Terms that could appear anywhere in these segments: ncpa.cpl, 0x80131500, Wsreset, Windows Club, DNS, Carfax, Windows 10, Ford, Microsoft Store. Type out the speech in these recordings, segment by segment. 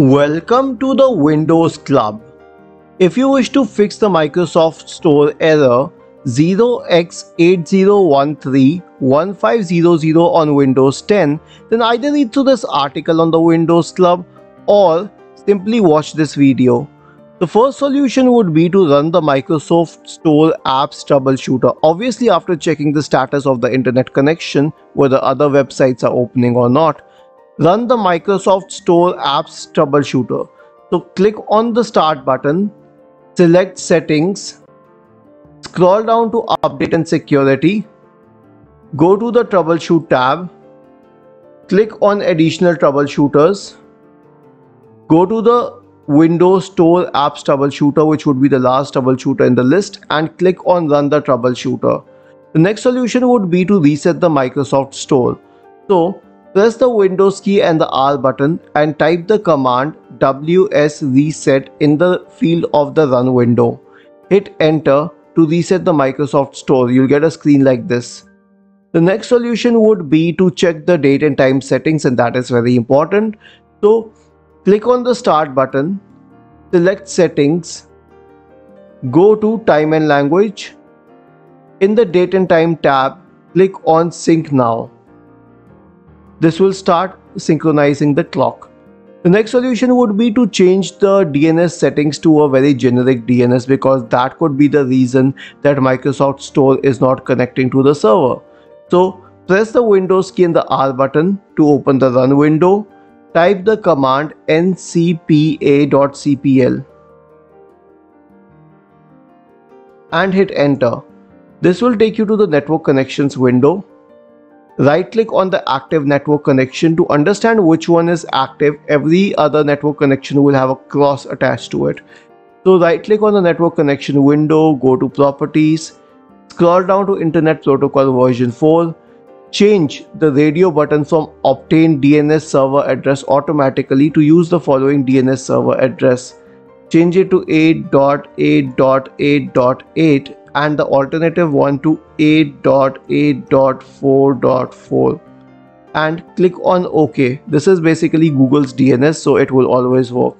Welcome to the Windows Club. If you wish to fix the Microsoft Store error 0x80131500 on Windows 10, then either read through this article on the Windows Club or simply watch this video. The first solution would be to run the Microsoft Store Apps Troubleshooter, obviously after checking the status of the internet connection, whether other websites are opening or not. Run the Microsoft Store Apps Troubleshooter. So click on the Start button, select Settings, scroll down to Update and Security, go to the Troubleshoot tab, click on Additional Troubleshooters, go to the Windows Store Apps Troubleshooter, which would be the last troubleshooter in the list, and click on Run the Troubleshooter. The next solution would be to reset the Microsoft Store. So press the Windows key and the R button and type the command Wsreset in the field of the run window. Hit enter to reset the Microsoft Store. You'll get a screen like this. The next solution would be to check the date and time settings, and that is very important. So click on the Start button, select Settings, go to Time and Language. In the Date and Time tab, click on Sync Now. This will start synchronizing the clock. The next solution would be to change the DNS settings to a very generic DNS, because that could be the reason that Microsoft Store is not connecting to the server. So press the Windows key and the R button to open the run window. Type the command ncpa.cpl and hit enter. This will take you to the network connections window. Right click on the active network connection to understand which one is active. Every other network connection will have a cross attached to it. So right click on the network connection window, go to properties, scroll down to internet protocol version 4, change the radio button from obtain DNS server address automatically to use the following DNS server address. Change it to 8.8.8.8. and the alternative one to 8.8.4.4 and click on OK. This is basically Google's DNS, so it will always work.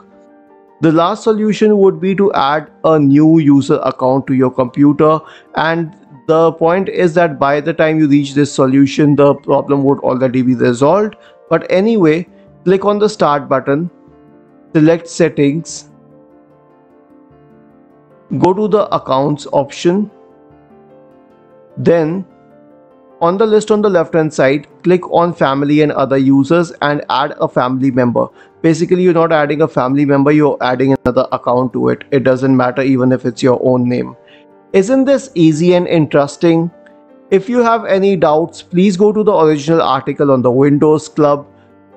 The last solution would be to add a new user account to your computer, and the point is that by the time you reach this solution, the problem would already be resolved. But anyway, click on the Start button, select Settings, go to the Accounts option, then on the list on the left hand side, click on Family and Other Users and add a family member. Basically, you're not adding a family member, you're adding another account to it. It doesn't matter even if it's your own name. Isn't this easy and interesting? If you have any doubts, please go to the original article on the Windows Club,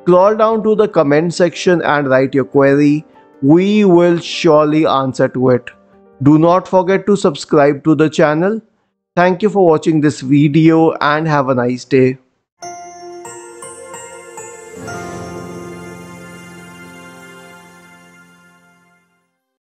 scroll down to the comment section and write your query. We will surely answer to it. Do not forget to subscribe to the channel. Thank you for watching this video and have a nice day.